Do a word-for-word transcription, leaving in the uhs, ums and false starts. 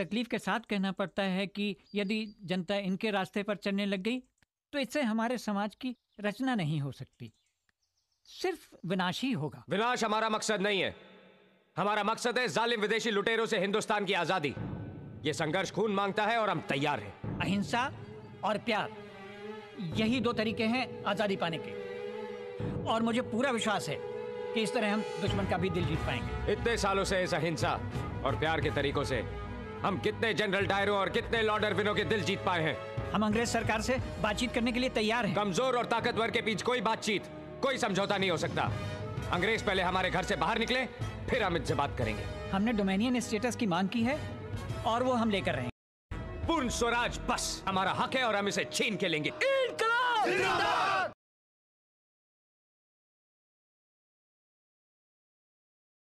तकलीफ के साथ कहना पड़ता है कि यदि जनता इनके रास्ते पर चलने लग गई तो इससे हमारे समाज की रचना नहीं हो सकती, सिर्फ विनाश ही होगा। विनाश हमारा मकसद नहीं है, हमारा मकसद है जालिम विदेशी लुटेरों से हिंदुस्तान की आजादी। ये संघर्ष खून मांगता है और हम तैयार हैं। अहिंसा और प्यार, यही दो तरीके हैं आजादी पाने के, और मुझे पूरा विश्वास है कि इस तरह हम दुश्मन का भी दिल जीत पाएंगे। इतने सालों से इस अहिंसा और प्यार के तरीकों से हम कितने जनरल डायरों और कितने लॉर्ड अरविनों के दिल जीत पाए हैं। हम अंग्रेज सरकार से बातचीत करने के लिए तैयार हैं। कमजोर और ताकतवर के बीच कोई बातचीत, कोई समझौता नहीं हो सकता। अंग्रेज पहले हमारे घर से बाहर निकले, फिर हम इनसे बात करेंगे। हमने डोमेनियन स्टेटस की मांग की है और वो हम लेकर रहे हैं। पूर्ण स्वराज बस हमारा हक है और हम इसे छीन के लेंगे। इंकलाब जिंदाबाद।